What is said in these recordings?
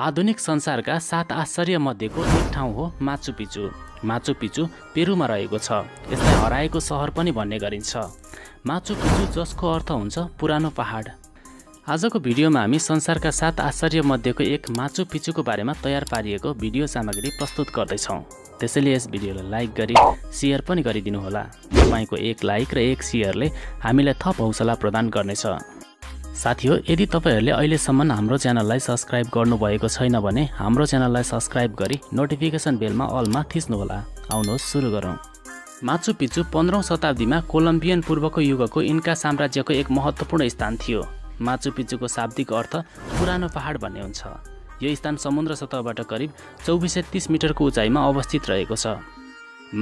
आधुनिक संसारका सात आश्चर्य मध्येको एक ठाउँ हो माचु पिच्चू। माचु पिच्चू पेरुमा रहेको छ। यसलाई हराएको सहर पनि भन्ने गरिन्छ। माचु पिच्चू जसको अर्थ हुन्छ पुरानो पहाड। आजको भिडियोमा हामी संसारका सात आश्चर्य मध्येको एक माचु पिच्चूको बारेमा तयार पारिएको भिडियो सामग्री प्रस्तुत गर्दैछौँ। त्यसैले यस भिडियोलाई लाइक गरी शेयर पनि गरिदिनु होला। तपाईको एक लाइक र एक शेयरले हामीलाई थप हौसला प्रदान गर्नेछ। साथियो, यदि तपाईहरुले अहिलेसम्म हाम्रो च्यानललाई सब्स्क्राइब गर्नुभएको छैन भने हाम्रो च्यानललाई सब्स्क्राइब गरी नोटिफिकेसन बेलमा अलमा थिच्नु होला। आउनुहोस् सुरु गरौँ। माचु पिच्चू 15औं शताब्दीमा कोलम्बियन पूर्वको युगको इन्का साम्राज्यको एक महत्त्वपूर्ण स्थान थियो। माचु पिच्चूको शाब्दिक अर्थ पुरानो पहाड भन्ने हुन्छ। यो स्थान समुद्र सतहबाट करिब 2430 मिटरको उचाइमा अवस्थित रहेको छ।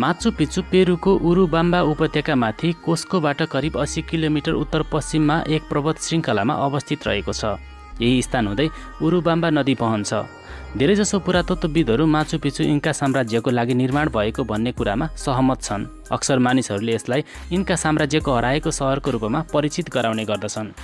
माचु पिच्चू पेरुको उरुबाम्बा उपत्यकामाथि कोस्कोबाट करिब 80 किलोमिटर उत्तर पश्चिममा एक पर्वत श्रृङ्खलामा अवस्थित रहेको छ। यही स्थान हुँदै उरुबाम्बा नदी बहन्छ। धेरैजसो पुरातत्वविदहरू माचु पिच्चू इन्का साम्राज्यको लागि निर्माण भएको भन्ने कुरामा सहमत छन्। अक्सर मानिसहरूले यसलाई इन्का साम्राज्यको हराएको सहरको रूपमा परिचित गराउने गर्दछन्।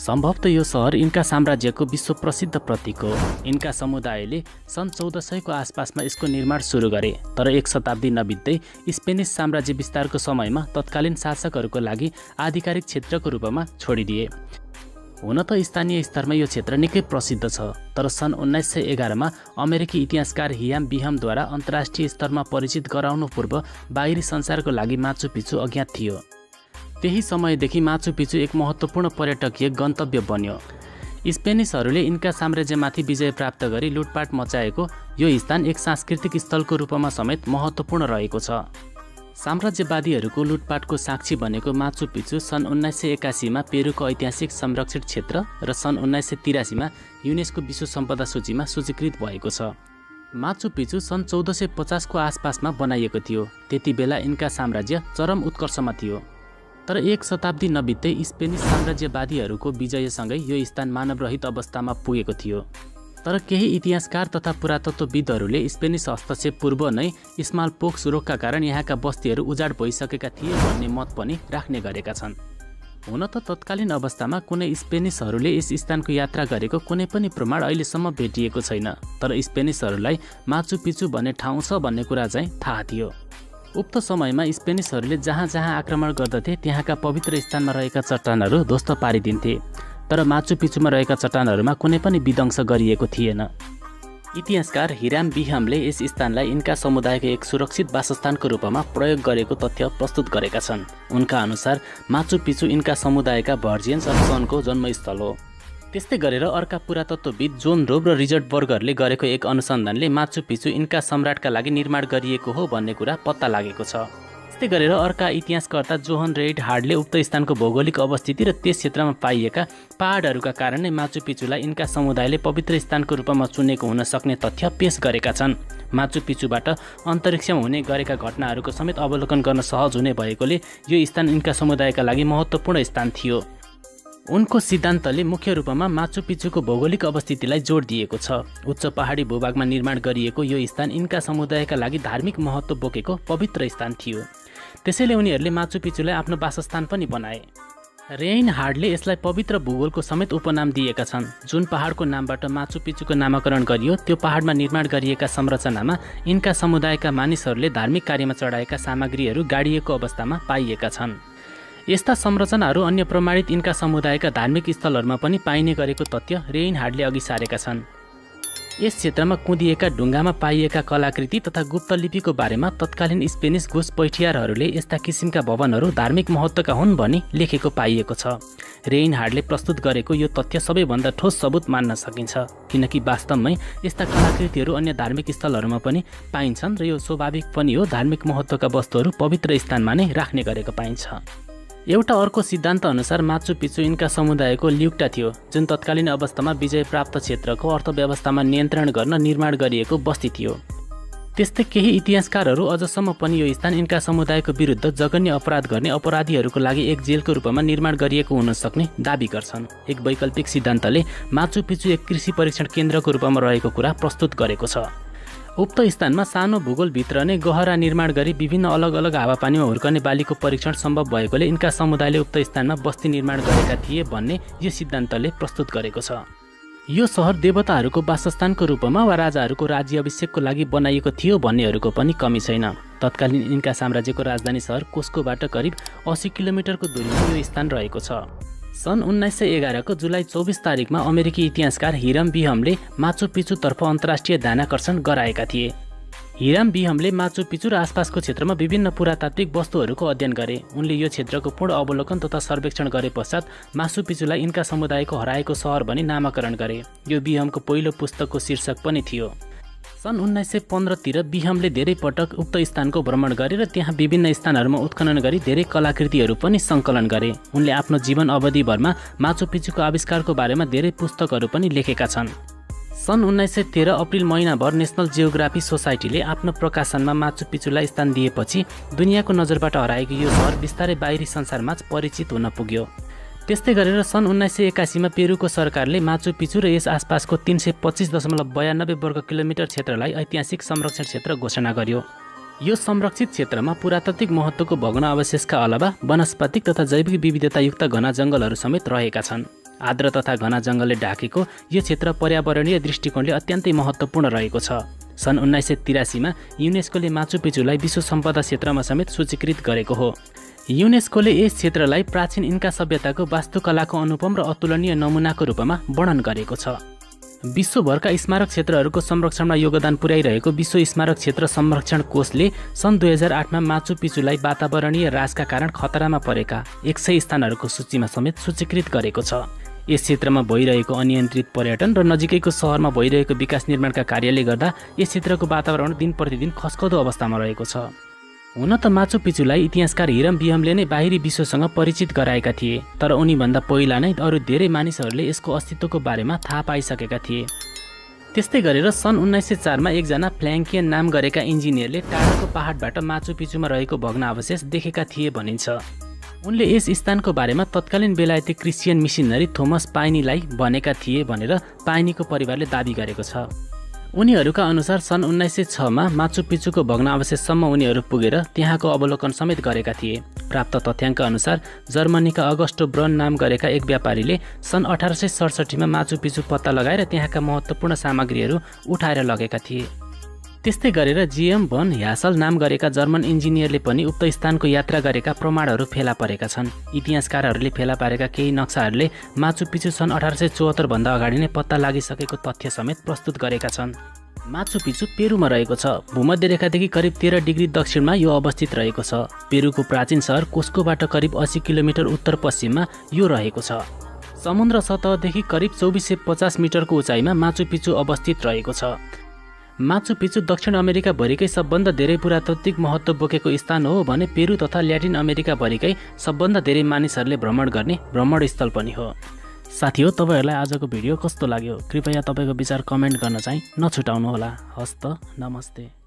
सम्भवतः यो सहर इन्का साम्राज्यको विश्व प्रसिद्ध प्रतीक हो। इन्का समुदायले सन् 1400 को आसपासमा यसको निर्माण सुरु गरे, तर एक शताब्दी नबित्दै स्पेनिस साम्राज्य विस्तारको समयमा तत्कालीन शासकहरूको लागि आधिकारिक क्षेत्रको रूपमा छोडिदिए। हुन त स्थानीय स्तरमा यो क्षेत्र निकै प्रसिद्ध छ, तर सन् 1911 मा अमेरिकी इतिहासकार हिराम बिंघमद्वारा अन्तर्राष्ट्रिय स्तरमा परिचित गराउनु पूर्व बाहिरी संसारको लागि माचु पिच्चू अज्ञात थियो। त्यही समयदेखि माचु पिच्चू एक महत्त्वपूर्ण पर्यटकीय गन्तव्य बन्यो। स्पेनिसहरूले इन्का साम्राज्यमाथि विजय प्राप्त गरी लुटपाट मचाएको यो स्थान एक सांस्कृतिक स्थलको रूपमा समेत महत्त्वपूर्ण रहेको छ। साम्राज्यवादीहरूको लुटपाटको साक्षी बनेको माचु पिच्चू सन् 1981 मा पेरुको ऐतिहासिक संरक्षित क्षेत्र र सन् 1983 मा युनेस्को विश्व सम्पदा सूचीमा सूचीकृत भएको छ। माचु पिच्चू सन् 1450 को आसपासमा बनाइएको थियो। त्यति बेला इन्का साम्राज्य चरम उत्कर्षमा थियो, तर एक शताब्दी नबित्दै स्पेनिस साम्राज्यवादीहरूको विजयसँगै यो स्थान मानवरहित अवस्थामा पुगेको थियो। तर केही इतिहासकार तथा पुरातत्वविदहरूले स्पेनिस हस्तक्षेप पूर्व नै स्मालपोक्स रोगका कारण यहाँका बस्तीहरू उजाड भइसकेका थिए भन्ने मत पनि राख्ने गरेका छन्। हुन त तत्कालीन अवस्थामा कुनै स्पेनिसहरूले यस स्थानको यात्रा गरेको कुनै पनि प्रमाण अहिलेसम्म भेटिएको छैन, तर स्पेनिसहरूलाई माचु पिच्चू भन्ने ठाउँ छ भन्ने कुरा चाहिँ थाहा थियो। उक्त समयमा स्पेनिसहरूले जहाँ जहाँ आक्रमण गर्दथे त्यहाँका पवित्र स्थानमा रहेका चट्टानहरू ध्वस्त पारिदिन्थे, तर माचु पिच्चूमा रहेका चट्टानहरूमा कुनै पनि विध्वंस गरिएको थिएन। इतिहासकार हिराम बिंघमले यस स्थानलाई इन्का समुदायको एक सुरक्षित वासस्थानको रूपमा प्रयोग गरेको तथ्य प्रस्तुत गरेका छन्। उनका अनुसार माचु पिच्चू इन्का समुदायका भर्जियन्स अफ सनको जन्मस्थल हो। त्यस्तै गरेर अर्का पुरातत्वविद जोन रोव रिटर बर्गरले गरेको एक अनुसन्धानले माचु पिच्चू इन्का सम्राटका लागि निर्माण गरिएको हो भन्ने कुरा पत्ता लागेको छ। त्यस्तै गरेर अर्का इतिहासकर्ता जोहन रेइनहार्डले उक्त स्थानको भौगोलिक अवस्थिति र त्यस क्षेत्रमा पाइएका पहाडहरूका कारण नै माचु पिच्चूलाई इन्का समुदायले पवित्र स्थानको रूपमा चुनेको हुन सक्ने तथ्य पेश गरेका छन्। माचु पिच्चूबाट अन्तरिक्षमा हुने गरेका घटनाहरूको समेत अवलोकन गर्न सहज हुने भएकोले यो स्थान इन्का समुदायका लागि महत्त्वपूर्ण स्थान थियो। उनको सिद्धान्तले मुख्य रूपमा माचु पिच्चूको भौगोलिक अवस्थितिलाई जोड दिएको छ। उच्च पहाडी भूभागमा निर्माण गरिएको यो स्थान इन्का समुदायका लागि धार्मिक महत्त्व बोकेको पवित्र स्थान थियो। त्यसैले उनीहरूले माचु पिच्चूलाई आफ्नो वासस्थान पनि बनाए। रेइनहार्डले यसलाई पवित्र भूगोलको समेत उपनाम दिएका छन्। जुन पहाडको नामबाट माचु पिच्चूको नामाकरण गरियो त्यो पहाडमा निर्माण गरिएका संरचनामा इन्का समुदायका मानिसहरूले धार्मिक कार्यमा चढाएका सामग्रीहरू गाडिएको अवस्थामा पाइएका छन्। यस्ता संरचनाहरू अन्य प्रमाणित इन्का समुदायका धार्मिक स्थलहरूमा पनि पाइने गरेको तथ्य रेइनहार्डले अघि सारेका छन्। यस क्षेत्रमा कुँदिएका ढुङ्गामा पाइएका कलाकृति तथा गुप्तलिपिको बारेमा तत्कालीन स्पेनिस घुसपैठियारहरूले यस्ता किसिमका भवनहरू धार्मिक महत्त्वका हुन् भनी लेखेको पाइएको छ। रेइनहार्डले प्रस्तुत गरेको यो तथ्य सबैभन्दा ठोस सबुत मान्न सकिन्छ, किनकि वास्तवमै यस्ता कलाकृतिहरू अन्य धार्मिक स्थलहरूमा पनि पाइन्छन् र यो स्वाभाविक पनि हो। धार्मिक महत्त्वका वस्तुहरू पवित्र स्थानमा नै राख्ने गरेको पाइन्छ। एउटा अर्को सिद्धान्त अनुसार माचु पिच्चू इन्का समुदायको ल्युक्टा थियो, जुन तत्कालीन अवस्थामा विजय प्राप्त क्षेत्रको अर्थव्यवस्थामा नियन्त्रण गर्न निर्माण गरिएको बस्ती थियो। त्यस्तै केही इतिहासकारहरू अझसम्म पनि यो स्थान इन्का समुदायको विरुद्ध जघन्य अपराध गर्ने अपराधीहरूको लागि एक जेलको रूपमा निर्माण गरिएको हुन सक्ने दाबी गर्छन्। एक वैकल्पिक सिद्धान्तले माचु पिच्चू एक कृषि परीक्षण केन्द्रको रूपमा रहेको कुरा प्रस्तुत गरेको छ। उक्त स्थानमा सानो भूगोलभित्र नै गहरा निर्माण गरी विभिन्न अलग अलग हावापानीमा हुर्कने बालीको परीक्षण सम्भव भएकोले इन्का समुदायले उक्त स्थानमा बस्ती निर्माण गरेका थिए भन्ने यो सिद्धान्तले प्रस्तुत गरेको छ। यो शहर देवताहरूको वासस्थानको रूपमा वा राजाहरूको राज्याभिषेकको लागि बनाइएको थियो भन्नेहरूको पनि कमी छैन। तत्कालीन इन्का साम्राज्यको राजधानी शहर कोस्कोबाट करिब 80 किलोमिटरको दूरीमा यो स्थान रहेको छ। सन् 1911 को जुलाई 24 तारिकमा अमेरिकी इतिहासकार हिराम बिहमले माचु पिचुतर्फ अन्तर्राष्ट्रिय ध्यानाकर्षण गराएका थिए। हिराम बिहमले माचु पिचु र आसपासको क्षेत्रमा विभिन्न पुरातात्विक वस्तुहरूको अध्ययन गरे। उनले यो क्षेत्रको पूर्ण अवलोकन तथा सर्वेक्षण गरे पश्चात माचु पिचुलाई इन्का समुदायको हराएको सहर भनी नामाकरण गरे। यो बिहमको पहिलो पुस्तकको शीर्षक पनि थियो। सन् 1915 तिर बिहमले धेरै पटक उक्त स्थानको भ्रमण गरे र त्यहाँ विभिन्न स्थानहरूमा उत्खनन गरी धेरै कलाकृतिहरू पनि सङ्कलन गरे। उनले आफ्नो जीवन अवधिभरमा माचु पिचुको आविष्कारको बारेमा धेरै पुस्तकहरू पनि लेखेका छन्। सन् 1913 अप्रिल महिनाभर नेसनल जियोग्राफी सोसाइटीले आफ्नो प्रकाशनमा माचु पिचुलाई स्थान दिएपछि दुनियाँको नजरबाट हराएको यो सहर बिस्तारै बाहिरी संसारमा परिचित हुन पुग्यो। त्यस्तै गरेर सन् 1981 में पेरुको सरकारले माचु पिचु र यस आसपासको 325.92 वर्ग किलोमिटर क्षेत्रलाई ऐतिहासिक संरक्षण क्षेत्र घोषणा गर्यो। यो संरक्षित क्षेत्रमा पुरातात्विक महत्त्वको भग्न अवशेषका अलावा वनस्पतिक तथा जैविक विविधतायुक्त घना जङ्गलहरू समेत रहेका छन्। आर्द्र तथा घना जंगलले ढाकेको यो क्षेत्र पर्यावरणीय दृष्टिकोणले अत्यन्तै महत्त्वपूर्ण रहेको छ। सन् 1983 में युनेस्कोले माचु पिचुलाई विश्व सम्पदा क्षेत्रमा समेत सूचीकृत गरेको हो। युनेस्कोले यस क्षेत्रलाई प्राचीन इन्का सभ्यताको वास्तुकलाको अनुपम र अतुलनीय नमुनाको रूपमा वर्णन गरेको छ। विश्वभरका स्मारक क्षेत्रहरूको संरक्षणमा योगदान पुर्याइरहेको विश्व स्मारक क्षेत्र संरक्षण कोषले सन् 2008 मा माचु पिचुलाई वातावरणीय ह्रासका कारण खतरामा परेका 100 स्थानहरूको सूचीमा समेत सूचीकृत गरेको छ। यस क्षेत्रमा भइरहेको अनियन्त्रित पर्यटन र नजिकैको शहरमा भइरहेको विकास निर्माणका कार्यले गर्दा यस क्षेत्रको वातावरण दिन प्रतिदिन खस्कदो अवस्थामा रहेको छ। हुन त माचु पिचुलाई इतिहासकार हिराम बिहमले नै बाहिरी विश्वसँग परिचित गराएका थिए, तर उनीभन्दा पहिला नै अरू धेरै मानिसहरूले यसको अस्तित्वको बारेमा थाहा पाइसकेका थिए। त्यस्तै गरेर सन् 1904 मा एकजना फ्ल्याङ्कियन नाम गरेका इन्जिनियरले टाढाको पहाडबाट माचु पिचुमा रहेको भग्नावशेष देखेका थिए भनिन्छ। उनले यस स्थानको बारेमा तत्कालीन बेलायती क्रिश्चियन मिशनरी थोमस पाइनीलाई भनेका थिए भनेर पाइनीको परिवारले दाबी गरेको छ। उनीहरूका अनुसार सन् 1906 मा माचु पिचुको भग्नावशेषसम्म उनीहरू पुगेर त्यहाँको अवलोकन समेत गरेका थिए। प्राप्त तथ्याङ्क अनुसार जर्मनीका अगस्टो ब्रन नाम गरेका एक व्यापारीले सन् 1867 मा माचु पिचु पत्ता लगाएर त्यहाँका महत्त्वपूर्ण सामग्रीहरू उठाएर लगेका थिए। त्यस्तै गरेर जीएम भन यासल नाम गरेका जर्मन इन्जिनियरले पनि उक्त स्थानको यात्रा गरेका प्रमाणहरू फेला परेका छन्। इतिहासकारहरूले फेला पारेका केही नक्साहरूले माचु पिचु सन् 1874 भन्दा अगाडि नै पत्ता लागिसकेको तथ्य समेत प्रस्तुत गरेका छन्। माचु पिचु पेरुमा रहेको छ। भूमध्य रेखादेखि करिब 13 डिग्री दक्षिणमा यो अवस्थित रहेको छ। पेरुको प्राचीन सहर कोस्कोबाट करिब 80 किलोमिटर उत्तर पश्चिममा यो रहेको छ। समुद्र सतहदेखि करिब 2450 मिटरको उचाइमा माचु पिचु अवस्थित रहेको छ। माचु पिचु दक्षिण अमेरिका भरिकै सबभन्दा धेरै पुरातात्विक महत्त्व बोकेको स्थान हो भने पेरू तथा ल्याटिन अमेरिका भरिकै सबभन्दा धेरै मानिसहरूले भ्रमण गर्ने भ्रमणस्थल पनि हो। साथीहरू, तपाईहरूलाई आजको भिडियो कस्तो लाग्यो? कृपया तपाईँको विचार कमेन्ट गर्न चाहिँ नछुटाउनुहोला। हस्त नमस्ते।